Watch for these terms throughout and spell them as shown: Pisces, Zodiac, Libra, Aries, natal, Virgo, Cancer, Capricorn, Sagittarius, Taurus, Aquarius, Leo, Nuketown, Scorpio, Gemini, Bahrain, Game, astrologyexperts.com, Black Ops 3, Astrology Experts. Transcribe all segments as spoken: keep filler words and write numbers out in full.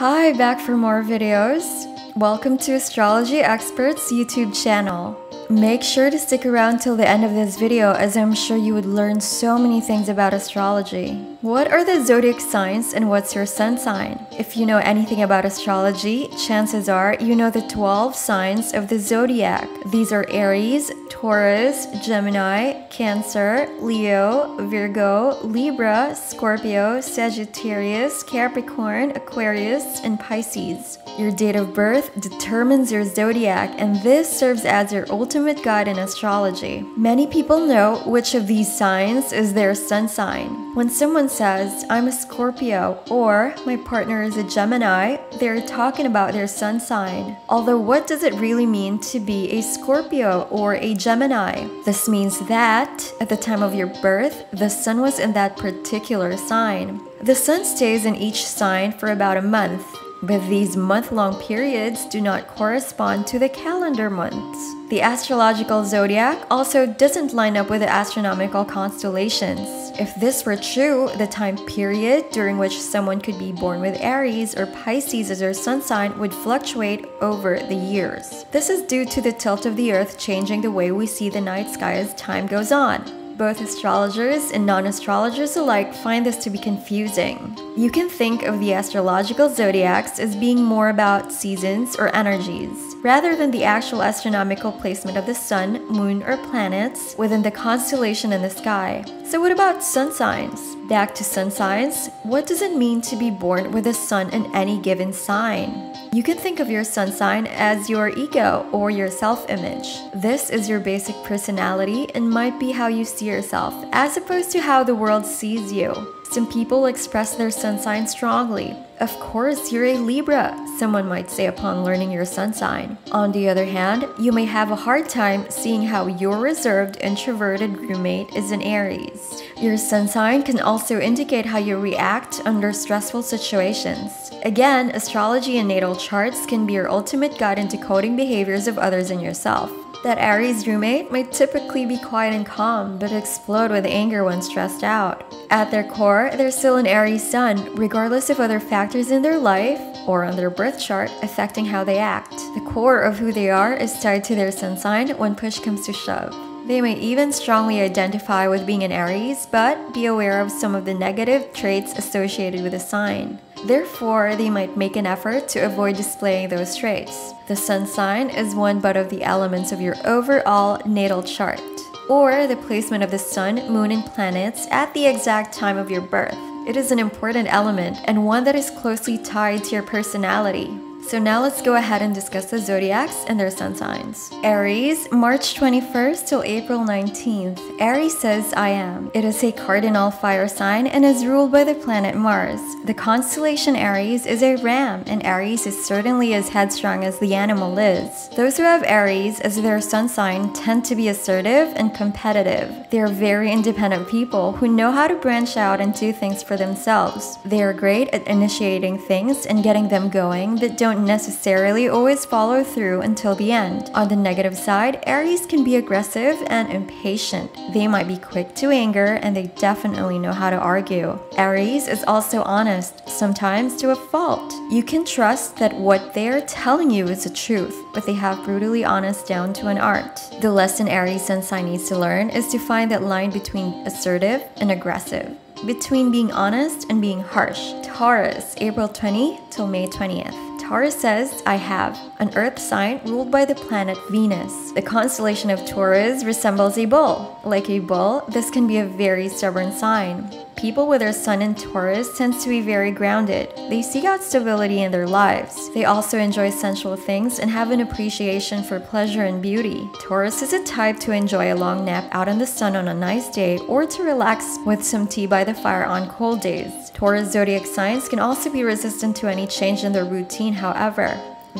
Hi, back for more videos. Welcome to Astrology Experts YouTube channel. Make sure to stick around till the end of this video, as I'm sure you would learn so many things about astrology. What are the zodiac signs and what's your sun sign? If you know anything about astrology, chances are you know the twelve signs of the zodiac. These are Aries, Taurus, Gemini, Cancer, Leo, Virgo, Libra, Scorpio, Sagittarius, Capricorn, Aquarius, and Pisces. Your date of birth determines your zodiac, and this serves as your ultimate guide in astrology. Many people know which of these signs is their sun sign. When someone says, "I'm a Scorpio," or "my partner is a Gemini," they're talking about their sun sign. Although, what does it really mean to be a Scorpio or a Gemini? This means that at the time of your birth, the sun was in that particular sign. The sun stays in each sign for about a month, but these month-long periods do not correspond to the calendar months. The astrological zodiac also doesn't line up with the astronomical constellations. If this were true, the time period during which someone could be born with Aries or Pisces as their sun sign would fluctuate over the years. This is due to the tilt of the Earth changing the way we see the night sky as time goes on. Both astrologers and non-astrologers alike find this to be confusing. You can think of the astrological zodiacs as being more about seasons or energies, rather than the actual astronomical placement of the sun, moon, or planets within the constellation in the sky. So what about sun signs? Back to sun signs, what does it mean to be born with a sun in any given sign? You can think of your sun sign as your ego or your self-image. This is your basic personality and might be how you see yourself, as opposed to how the world sees you. Some people express their sun sign strongly. "Of course, you're a Libra," someone might say upon learning your sun sign. On the other hand, you may have a hard time seeing how your reserved, introverted roommate is an Aries. Your sun sign can also indicate how you react under stressful situations. Again, astrology and natal charts can be your ultimate guide into coding behaviors of others and yourself. That Aries roommate might typically be quiet and calm, but explode with anger when stressed out. At their core, they're still an Aries sun, regardless of other factors in their life or on their birth chart affecting how they act. The core of who they are is tied to their sun sign when push comes to shove. They may even strongly identify with being an Aries, but be aware of some of the negative traits associated with the sign. Therefore, they might make an effort to avoid displaying those traits. The sun sign is one but of the elements of your overall natal chart, or the placement of the sun, moon, and planets at the exact time of your birth. It is an important element and one that is closely tied to your personality. So now let's go ahead and discuss the zodiacs and their sun signs. Aries, March twenty-first till April nineteenth. Aries says, "I am." It is a cardinal fire sign and is ruled by the planet Mars. The constellation Aries is a ram, and Aries is certainly as headstrong as the animal is. Those who have Aries as their sun sign tend to be assertive and competitive. They are very independent people who know how to branch out and do things for themselves. They are great at initiating things and getting them going, but don't Don't necessarily always follow through until the end. On the negative side, Aries can be aggressive and impatient. They might be quick to anger, and they definitely know how to argue. Aries is also honest, sometimes to a fault. You can trust that what they are telling you is the truth, but they have brutally honest down to an art. The lesson Aries sun sign needs to learn is to find that line between assertive and aggressive, between being honest and being harsh. Taurus, April twentieth till May twentieth. Taurus says, "I have." An earth sign ruled by the planet Venus. The constellation of Taurus resembles a bull. Like a bull, this can be a very stubborn sign. People with their sun in Taurus tend to be very grounded. They seek out stability in their lives. They also enjoy sensual things and have an appreciation for pleasure and beauty. Taurus is a type to enjoy a long nap out in the sun on a nice day, or to relax with some tea by the fire on cold days. Taurus zodiac signs can also be resistant to any change in their routine, however.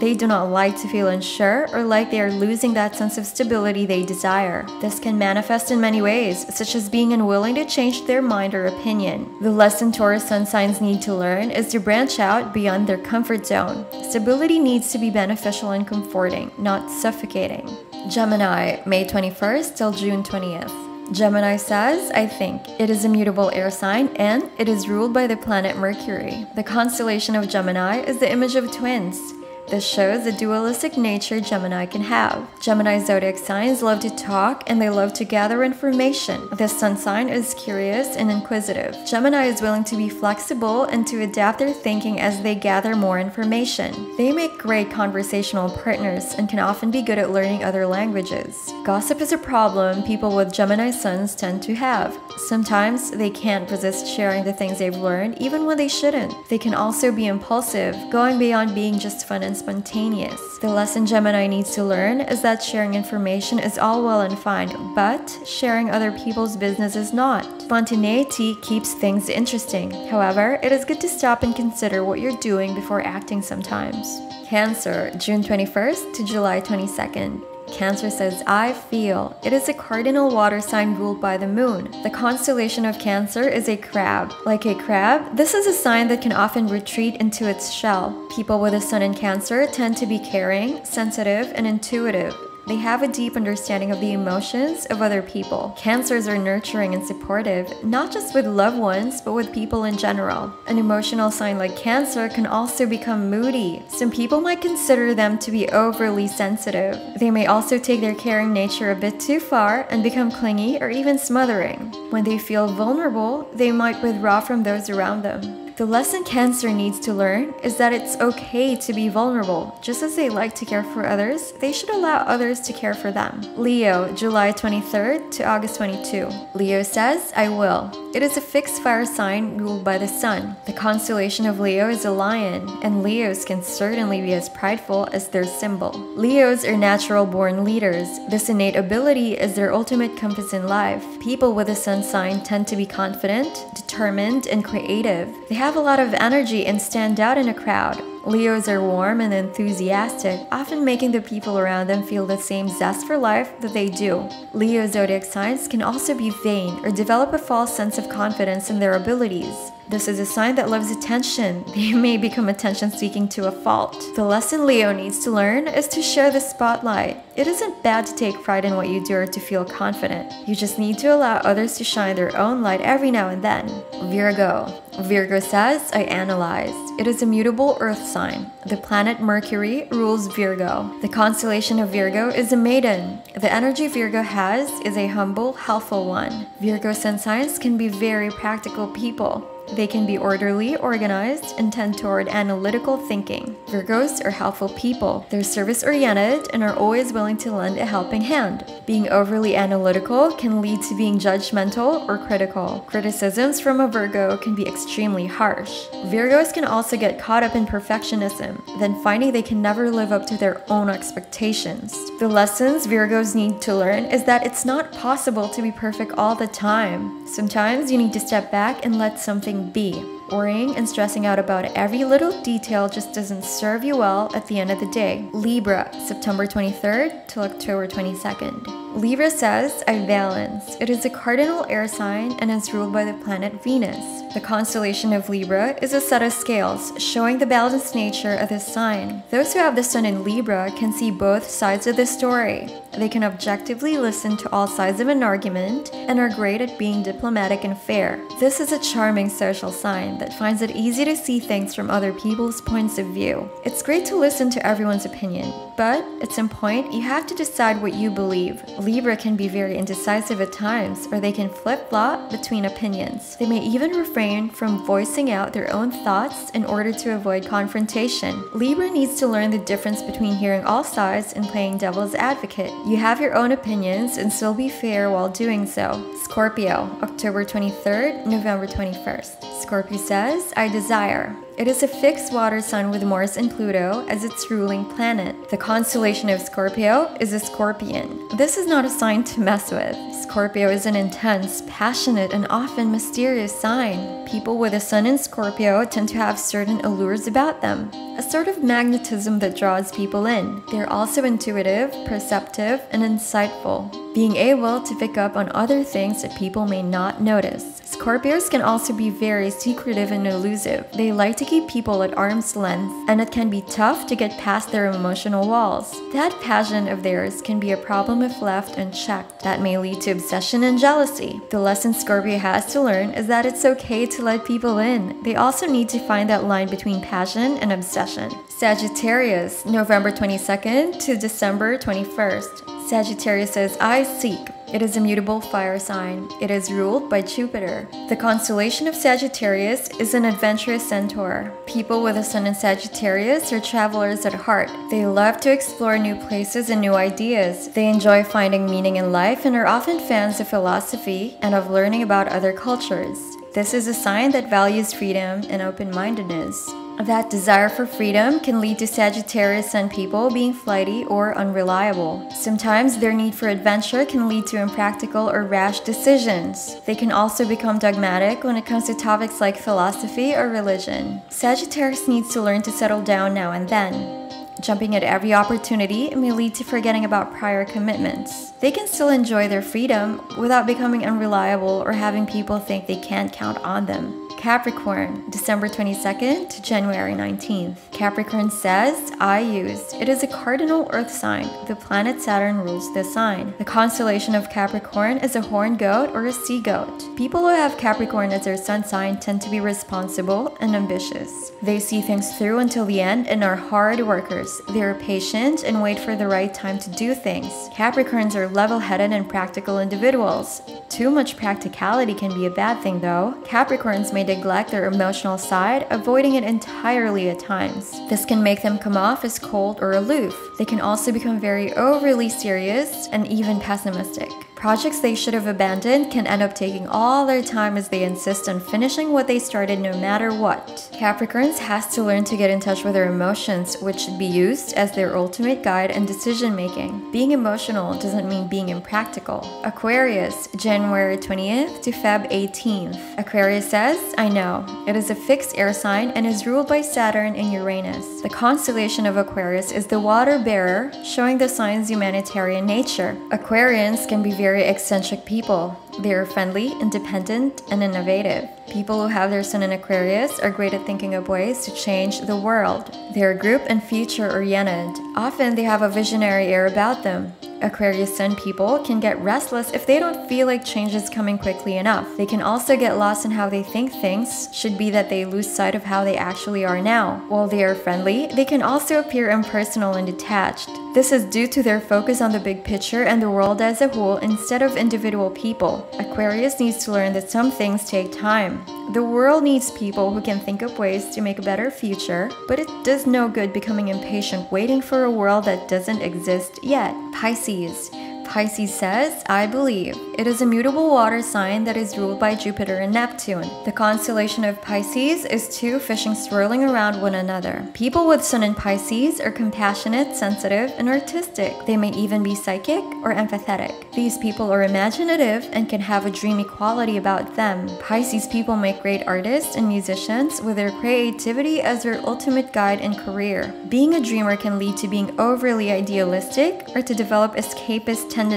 They do not like to feel unsure or like they are losing that sense of stability they desire. This can manifest in many ways, such as being unwilling to change their mind or opinion. The lesson Taurus sun signs need to learn is to branch out beyond their comfort zone. Stability needs to be beneficial and comforting, not suffocating. Gemini, May twenty-first till June twentieth. Gemini says, I think, it is a mutable air sign and it is ruled by the planet Mercury. The constellation of Gemini is the image of twins. This shows the dualistic nature Gemini can have. Gemini zodiac signs love to talk and they love to gather information. This sun sign is curious and inquisitive. Gemini is willing to be flexible and to adapt their thinking as they gather more information. They make great conversational partners and can often be good at learning other languages. Gossip is a problem people with Gemini suns tend to have. Sometimes they can't resist sharing the things they've learned even when they shouldn't. They can also be impulsive, going beyond being just fun and spontaneous. The lesson Gemini needs to learn is that sharing information is all well and fine, but sharing other people's business is not. Spontaneity keeps things interesting. However, it is good to stop and consider what you're doing before acting sometimes. Cancer, June twenty-first to July twenty-second. Cancer says, I feel. It is a cardinal water sign ruled by the moon. The constellation of Cancer is a crab. Like a crab, this is a sign that can often retreat into its shell. People with a sun in Cancer tend to be caring, sensitive, and intuitive. They have a deep understanding of the emotions of other people. Cancers are nurturing and supportive, not just with loved ones, but with people in general. An emotional sign like Cancer can also become moody. Some people might consider them to be overly sensitive. They may also take their caring nature a bit too far and become clingy or even smothering. When they feel vulnerable, they might withdraw from those around them. The lesson Cancer needs to learn is that it's okay to be vulnerable. Just as they like to care for others, they should allow others to care for them. Leo, July twenty-third to August twenty-second. Leo says, I will. It is a fixed fire sign ruled by the sun. The constellation of Leo is a lion, and Leos can certainly be as prideful as their symbol. Leos are natural-born leaders. This innate ability is their ultimate compass in life. People with a sun sign tend to be confident, determined, and creative. They have a lot of energy and stand out in a crowd. Leos are warm and enthusiastic, often making the people around them feel the same zest for life that they do. Leo zodiac signs can also be vain or develop a false sense of confidence in their abilities. This is a sign that loves attention. They may become attention-seeking to a fault. The lesson Leo needs to learn is to share the spotlight. It isn't bad to take pride in what you do or to feel confident. You just need to allow others to shine their own light every now and then. Virgo. Virgo says, I analyze. It is a mutable earth sign. The planet Mercury rules Virgo. The constellation of Virgo is a maiden. The energy Virgo has is a humble, helpful one. Virgo sun signs can be very practical people. They can be orderly, organized, and tend toward analytical thinking. Virgos are helpful people. They're service-oriented and are always willing to lend a helping hand. Being overly analytical can lead to being judgmental or critical. Criticisms from a Virgo can be extremely harsh. Virgos can also get caught up in perfectionism, then finding they can never live up to their own expectations. The lessons Virgos need to learn is that it's not possible to be perfect all the time. Sometimes you need to step back and let something be. Worrying and stressing out about every little detail just doesn't serve you well at the end of the day. Libra, September twenty-third till October twenty-second. Libra says, I balance. It is a cardinal air sign and is ruled by the planet Venus. The constellation of Libra is a set of scales, showing the balanced nature of this sign. Those who have the sun in Libra can see both sides of the story. They can objectively listen to all sides of an argument and are great at being diplomatic and fair. This is a charming social sign that finds it easy to see things from other people's points of view. It's great to listen to everyone's opinion, but at some point, you have to decide what you believe. Libra can be very indecisive at times, or they can flip-flop between opinions. They may even refrain from voicing out their own thoughts in order to avoid confrontation. Libra needs to learn the difference between hearing all sides and playing devil's advocate. You have your own opinions and still be fair while doing so. Scorpio, October twenty-third, November twenty-first. Scorpio says, I desire. It is a fixed water sign with Mars and Pluto as its ruling planet. The constellation of Scorpio is a scorpion. This is not a sign to mess with. Scorpio is an intense, passionate, and often mysterious sign. People with a sun in Scorpio tend to have certain allures about them, a sort of magnetism that draws people in. They are also intuitive, perceptive, and insightful, being able to pick up on other things that people may not notice. Scorpios can also be very secretive and elusive. They like to keep people at arm's length, and it can be tough to get past their emotional walls. That passion of theirs can be a problem if left unchecked. That may lead to obsession and jealousy. The lesson Scorpio has to learn is that it's okay to let people in. They also need to find that line between passion and obsession. Sagittarius, November twenty-second to December twenty-first. Sagittarius says, I seek. It is a mutable fire sign. It is ruled by Jupiter. The constellation of Sagittarius is an adventurous centaur. People with a sun in Sagittarius are travelers at heart. They love to explore new places and new ideas. They enjoy finding meaning in life and are often fans of philosophy and of learning about other cultures. This is a sign that values freedom and open-mindedness. That desire for freedom can lead to Sagittarius Sun people being flighty or unreliable. Sometimes their need for adventure can lead to impractical or rash decisions. They can also become dogmatic when it comes to topics like philosophy or religion. Sagittarius needs to learn to settle down now and then. Jumping at every opportunity may lead to forgetting about prior commitments. They can still enjoy their freedom without becoming unreliable or having people think they can't count on them. Capricorn, December twenty-second to January nineteenth. Capricorn says, I used. It is a cardinal earth sign. The planet Saturn rules this sign. The constellation of Capricorn is a horned goat or a sea goat. People who have Capricorn as their sun sign tend to be responsible and ambitious. They see things through until the end and are hard workers. They are patient and wait for the right time to do things. Capricorns are level-headed and practical individuals. Too much practicality can be a bad thing though. Capricorns may neglect their emotional side, avoiding it entirely at times. This can make them come off as cold or aloof. They can also become very overly serious and even pessimistic. Projects they should have abandoned can end up taking all their time as they insist on finishing what they started no matter what. Capricorns has to learn to get in touch with their emotions, which should be used as their ultimate guide and decision-making. Being emotional doesn't mean being impractical. Aquarius, January twentieth to February eighteenth. Aquarius says, I know. It is a fixed air sign and is ruled by Saturn and Uranus. The constellation of Aquarius is the water bearer, showing the sign's humanitarian nature. Aquarians can be very Very eccentric people. They are friendly, independent, and innovative. People who have their sun in Aquarius are great at thinking of ways to change the world. They are group and future-oriented. Often they have a visionary air about them. Aquarius Sun people can get restless if they don't feel like change is coming quickly enough. They can also get lost in how they think things should be that they lose sight of how they actually are now. While they are friendly, they can also appear impersonal and detached. This is due to their focus on the big picture and the world as a whole instead of individual people. Aquarius needs to learn that some things take time. The world needs people who can think of ways to make a better future, but it does no good becoming impatient waiting for a world that doesn't exist yet. Pisces. Pisces says, I believe. It is a mutable water sign that is ruled by Jupiter and Neptune. The constellation of Pisces is two fishing swirling around one another. People with sun in Pisces are compassionate, sensitive, and artistic. They may even be psychic or empathetic. These people are imaginative and can have a dreamy quality about them. Pisces people make great artists and musicians with their creativity as their ultimate guide and career. Being a dreamer can lead to being overly idealistic or to develop escapist tendencies.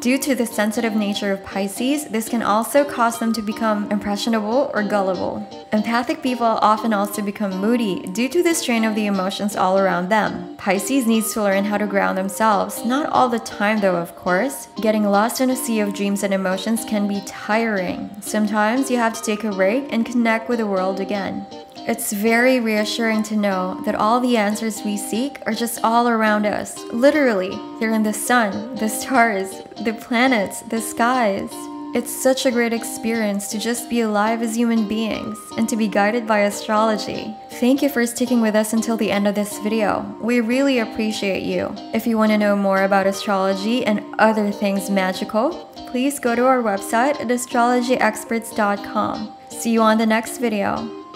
Due to the sensitive nature of Pisces, this can also cause them to become impressionable or gullible. Empathic people often also become moody due to the strain of the emotions all around them. Pisces needs to learn how to ground themselves, not all the time though, of course. Getting lost in a sea of dreams and emotions can be tiring. Sometimes you have to take a break and connect with the world again. It's very reassuring to know that all the answers we seek are just all around us. Literally, they're in the sun, the stars, the planets, the skies. It's such a great experience to just be alive as human beings and to be guided by astrology. Thank you for sticking with us until the end of this video. We really appreciate you. If you want to know more about astrology and other things magical, please go to our website at astrology experts dot com. See you on the next video.